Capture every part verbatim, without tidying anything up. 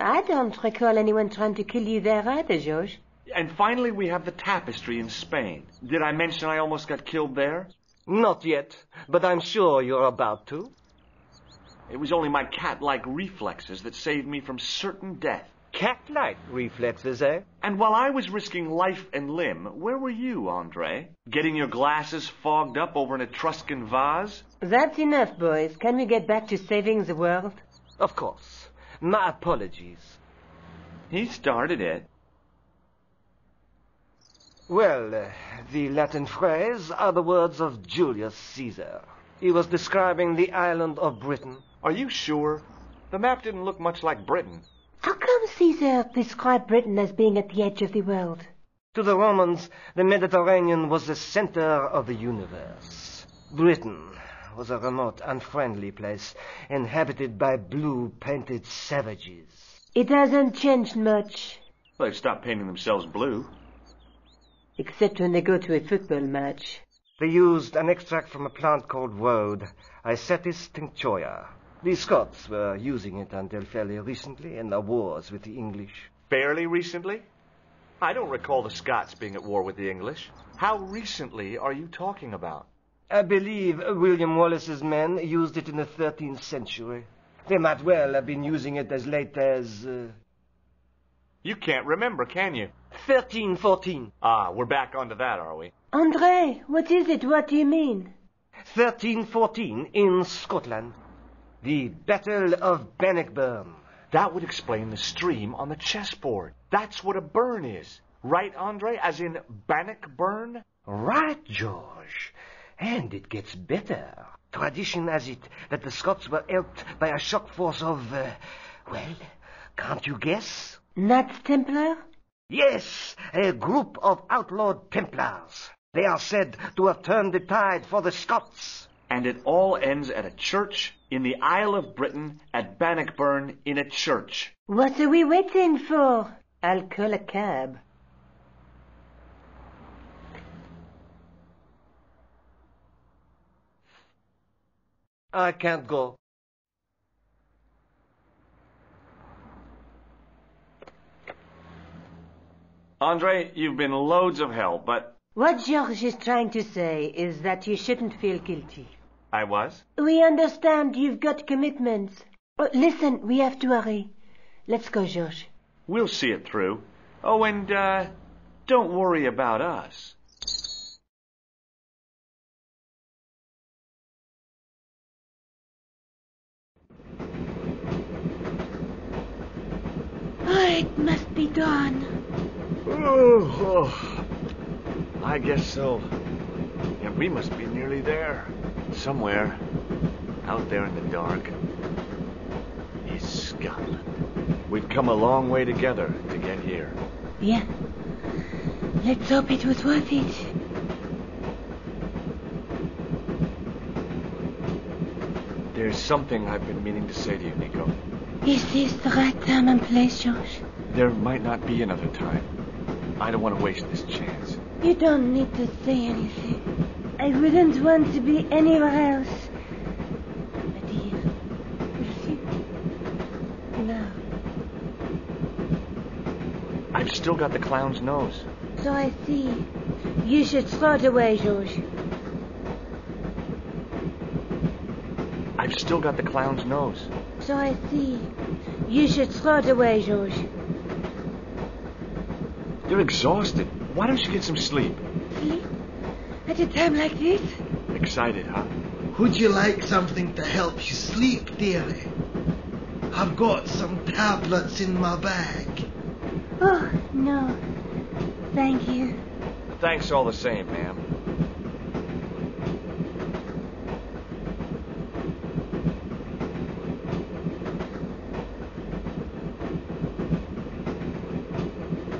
I don't recall anyone trying to kill you there either, Georges. And finally we have the tapestry in Spain. Did I mention I almost got killed there? Not yet, but I'm sure you're about to. It was only my cat-like reflexes that saved me from certain death. Cat-like reflexes, eh? And while I was risking life and limb, where were you, Andre? Getting your glasses fogged up over an Etruscan vase? That's enough, boys. Can we get back to saving the world? Of course. My apologies. He started it. Well, uh, the Latin phrase are the words of Julius Caesar. He was describing the island of Britain. Are you sure? The map didn't look much like Britain. How come Caesar described Britain as being at the edge of the world? To the Romans, the Mediterranean was the center of the universe. Britain was a remote, unfriendly place, inhabited by blue-painted savages. It hasn't changed much. Well, they've stopped painting themselves blue. Except when they go to a football match. They used an extract from a plant called woad, isatis tinctoria. The Scots were using it until fairly recently in the wars with the English. Fairly recently? I don't recall the Scots being at war with the English. How recently are you talking about? I believe William Wallace's men used it in the thirteenth century. They might well have been using it as late as... Uh... You can't remember, can you? thirteen fourteen. Ah, we're back onto that, are we? Andre, what is it? What do you mean? thirteen fourteen in Scotland. The Battle of Bannockburn. That would explain the stream on the chessboard. That's what a burn is. Right, Andre? As in Bannockburn? Right, Georges. And it gets better. Tradition has it that the Scots were helped by a shock force of, uh, well, can't you guess? Knights Templar? Yes, a group of outlawed Templars. They are said to have turned the tide for the Scots. And it all ends at a church in the Isle of Britain at Bannockburn in a church. What are we waiting for? I'll call a cab. I can't go. Andre, you've been loads of help, but... What Georges is trying to say is that you shouldn't feel guilty. I was? We understand you've got commitments. Oh, listen, we have to hurry. Let's go, Georges. We'll see it through. Oh, and, uh, don't worry about us. Oh, it must be dawn. Oh, oh, I guess so. Yeah, we must be nearly there. Somewhere out there in the dark is Scotland. We've come a long way together to get here. Yeah. Let's hope it was worth it. There's something I've been meaning to say to you, Nico. Is this the right time and place, Georges? There might not be another time. I don't want to waste this chance. You don't need to say anything. I wouldn't want to be anywhere else. But here. With you. Now. I've still got the clown's nose. So I see. You should throw it away, Georges. I've still got the clown's nose. So I see. You should throw it away, Georges. You're exhausted. Why don't you get some sleep? Sleep? At a time like this? Excited, huh? Would you like something to help you sleep, dearie? I've got some tablets in my bag. Oh, no. Thank you. Thanks all the same, ma'am.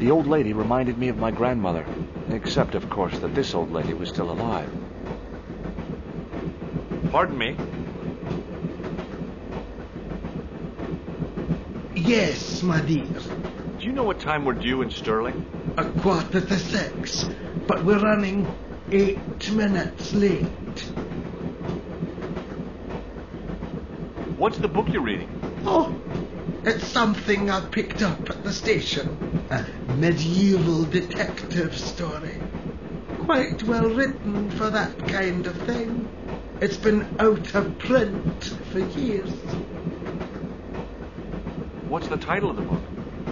The old lady reminded me of my grandmother. Except, of course, that this old lady was still alive. Pardon me? Yes, my dear. Do you know what time we're due in Stirling? A quarter to six, but we're running eight minutes late. What's the book you're reading? Oh, It's something I picked up at the station. A medieval detective story. Quite well written for that kind of thing. It's been out of print for years. What's the title of the book?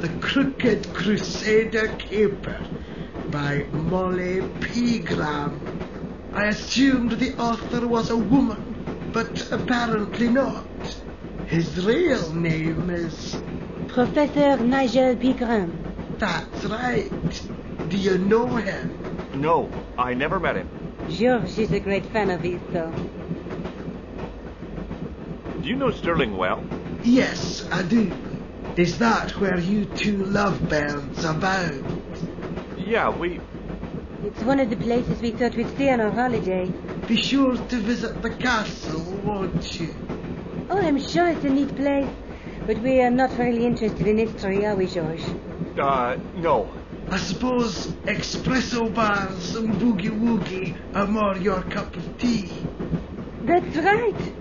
The Crooked Crusader Caper by Nolly Pegram. I assumed the author was a woman, but apparently not. His real name is... Professor Nigel Pegram. That's right. Do you know him? No, I never met him. Georges is a great fan of his, though. Do you know Stirling well? Yes, I do. Is that where you two love birds abound? Yeah, we... It's one of the places we thought we'd stay on our holiday. Be sure to visit the castle, won't you? Oh, I'm sure it's a neat place. But we are not really interested in history, are we, Georges? Uh, no. I suppose espresso bars and boogie-woogie are more your cup of tea. That's right.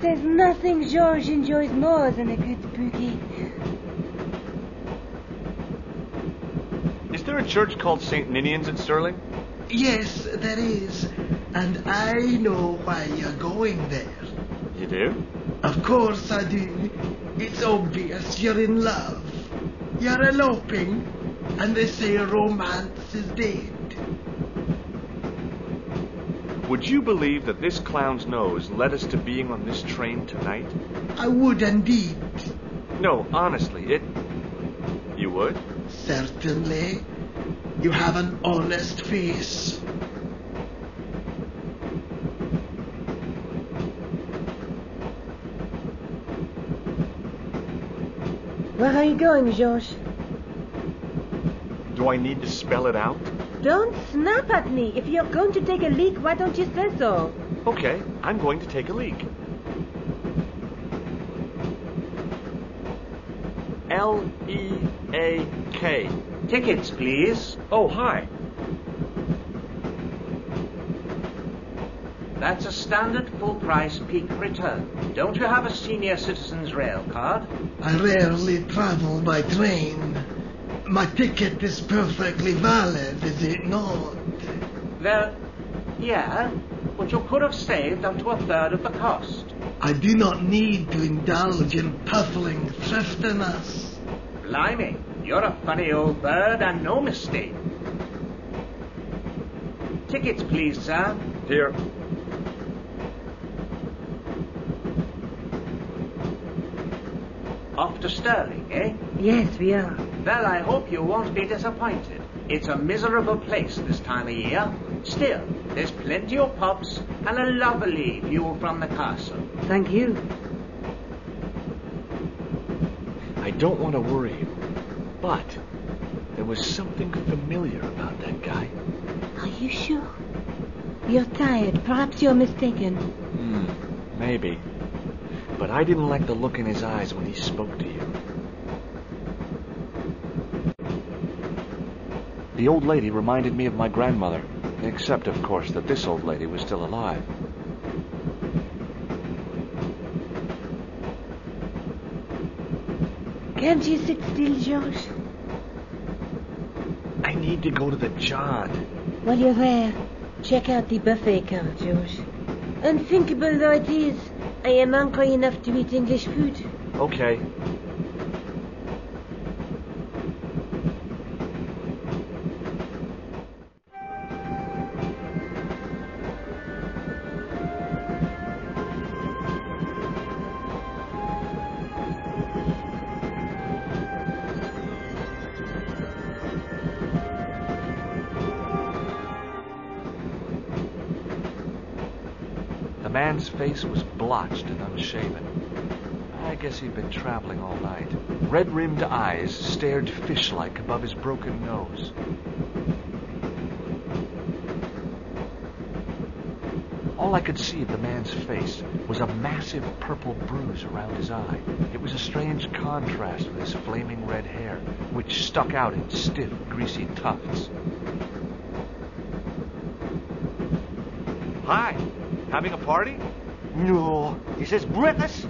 There's nothing Georges enjoys more than a good boogie. Is there a church called Saint Ninian's in Stirling? Yes, there is. And I know why you're going there. You do? Of course I do. It's obvious you're in love. You're eloping. And they say romance is dead. Would you believe that this clown's nose led us to being on this train tonight? I would indeed. No, honestly, it... You would? Certainly. You have an honest face. Where are you going, Georges? Do I need to spell it out? Don't snap at me. If you're going to take a leak, why don't you say so? Okay, I'm going to take a leak. L E A K. Tickets, please. Oh, hi. That's a standard full-price peak return. Don't you have a senior citizen's rail card? I rarely travel by train. My ticket is perfectly valid, is it not? Well, yeah, but you could have saved up to a third of the cost. I do not need to indulge in puffling thriftiness. Blimey, you're a funny old bird and no mistake. Tickets, please, sir. Here. Off to Stirling, eh? Yes, we are. Well, I hope you won't be disappointed. It's a miserable place this time of year. Still, there's plenty of pubs and a lovely view from the castle. Thank you. I don't want to worry you, but there was something familiar about that guy. Are you sure? You're tired. Perhaps you're mistaken. Hmm, maybe. But I didn't like the look in his eyes when he spoke to you. The old lady reminded me of my grandmother, except, of course, that this old lady was still alive. Can't you sit still, Georges? I need to go to the John. While you're there, check out the buffet card, Georges. Unthinkable though it is, I am hungry enough to eat English food. Okay. The man's face was blotched and unshaven. I guess he'd been traveling all night. Red-rimmed eyes stared fish-like above his broken nose. All I could see of the man's face was a massive purple bruise around his eye. It was a strange contrast with his flaming red hair, which stuck out in stiff, greasy tufts. Hi! Having a party? No. Is this British?